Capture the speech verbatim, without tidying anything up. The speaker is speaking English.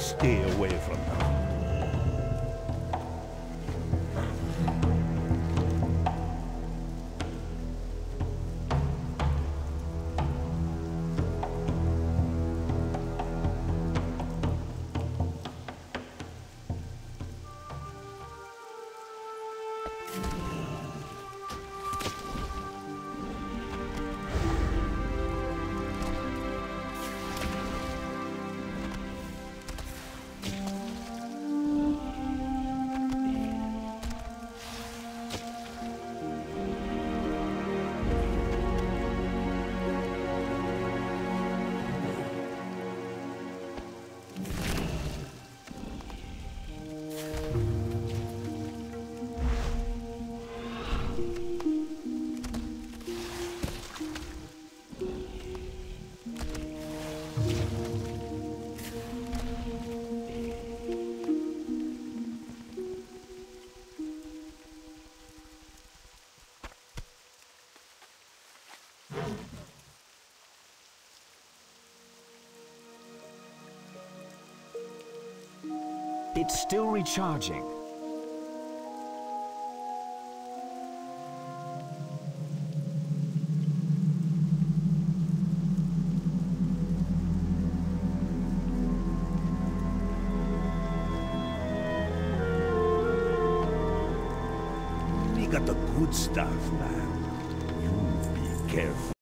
Stay away from her. It's still recharging. We got the good stuff, man. You be careful.